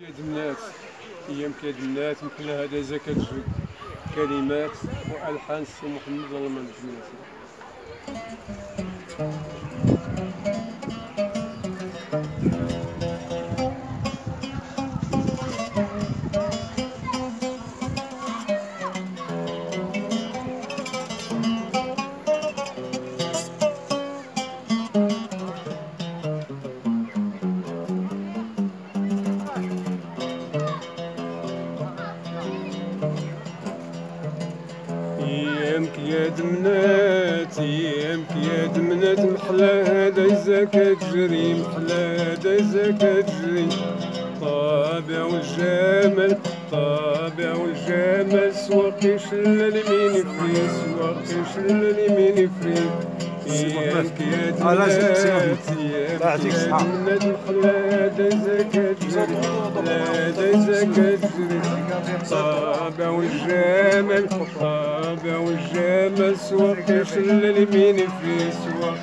يا دمنات ايام كدمنات يمكن هذا زكاة الجود، كلمات والحان السي محمد رمضان دمنات. يامك يا دمنات يامك يا دمنات محلى هذا إذا كتجري، محلى هذا إذا كتجري. طابع والجمال طابع والجمال سواق يشلل يمين يفري، سواق يشلل يمين يفري. يامك يا دمنات يامك يا دمنات محلى هذا إذا كتجري، هذا إذا كتجري. طابع والجمال طابع والجمال سواق يشلل يمين يفري، سواق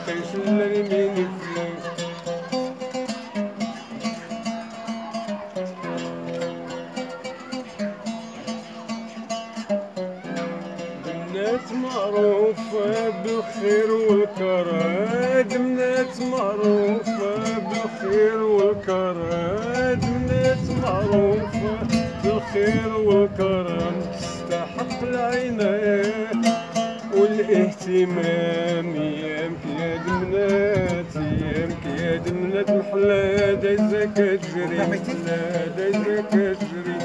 يشلل يمين يفري. دمنات معروفة بالخير والكرم، دمنات معروفة بالخير والكرم، دمنات معروفة بالخير والكرم. تستحق العناية والاهتمام. يامك يا دمنات يامك يا دمنات محلى هذا إذا كتجري، محلى هذا إذا كتجري.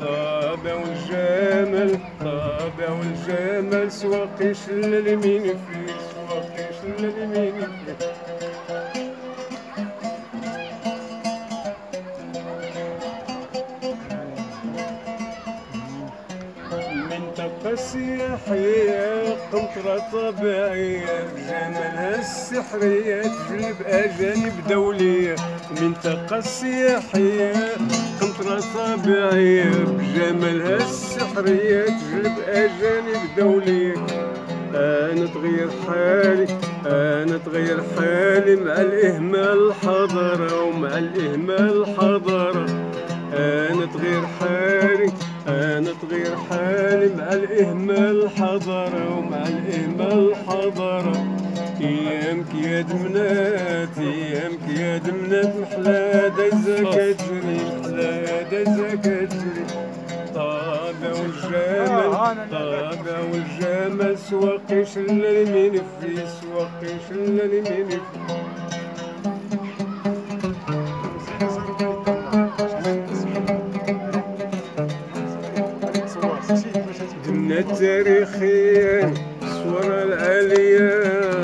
طابع والجمال طابع والجمال سواق يشلل يمين يفري، سواق يشلل يمين يفري. منطقة سياحية قنطرة طبيعية بجمالها السحرية تجلب أجانب دولية. منطقة سياحية قنطرة طبيعية بجمالها السحرية تجلب أجانب دولية. أنا تغير حالي أنا تغير حالي مع الإهمال الحضارة ومع الإهمال الحضارة. أنا تغير حالي أنا تغير حالي مع الإهمال الحضارة ومع الإهمال الحضارة. يامك يا دمنات يامك يا دمنات محلى هذا إذا كتجري، محلى هذا إذا كتجري. طابع والجمال طابع والجمال سواق يشلل يمين يفري، سواق يشلل يمين يفري. دمنات تاريخية صورها العالية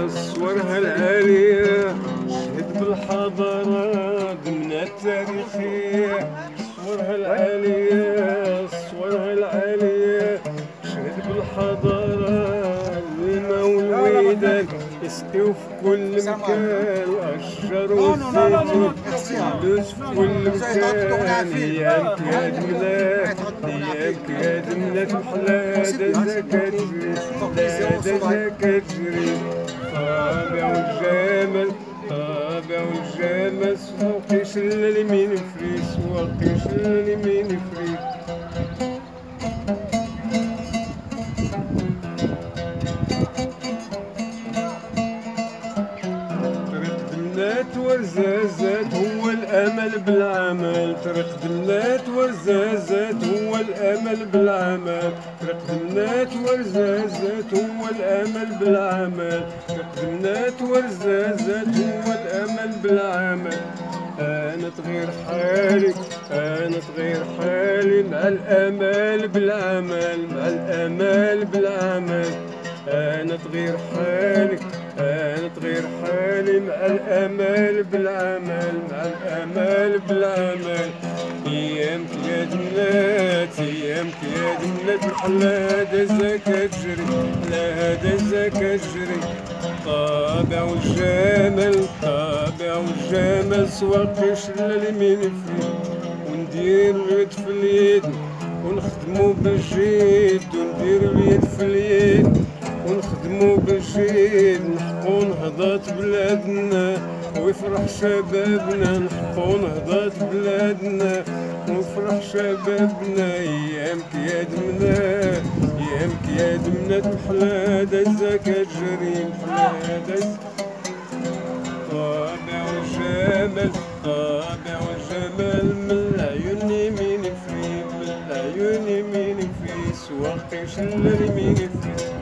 صورها العالية شهد بالحضارة. دمنات تاريخية صورها العالية صورها العالية شهد بالحضارة. الماء والويدان يسقيو في كل مكان، الشجر والزيتون يدوز في كل مكان. يامك يا دمنات يامك يا دمنات محلى هذا إذا كتجري، هذا إذا كتجري. طابع والجمال طابع والجمال سواق يشلل يمين يفري، سواق يشلل يمين يفري. ورزازات هو الأمل بالعمل، طريق دمنات ورزازات هو الأمل بالعمل، طريق دمنات ورزازات هو الأمل بالعمل، طريق دمنات ورزازات هو الأمل بالعمل. أنا تغير حالي أنا تغير حالي مع الأمل بالعمل، مع الأمل بالعمل. أنا تغير حالي أنا تغير حالي مع الأمل بالعمل، مع الأمل بالعمل. يامك يا دمنات يامك يا دمنات محلى هذا إذا كتجري، محلى هذا إذا كتجري. طابع والجمال طابع والجمال سواق يشلل يمين يفري. وندير اليد في اليد ونخدمو بالجد، وندير اليد في اليد ونخدمو بالجيد. نحقو نهضات بلادنا ويفرح شبابنا، نحقو نهضات بلادنا نفرح شبابنا يامك يا دمنات، يامك يا دمنات محلا دزة كتجري محلا دزة. طابع وجمال، طابع وجمال من العيون يمين في، من العيون يمين في، سواقي شلال يمين في.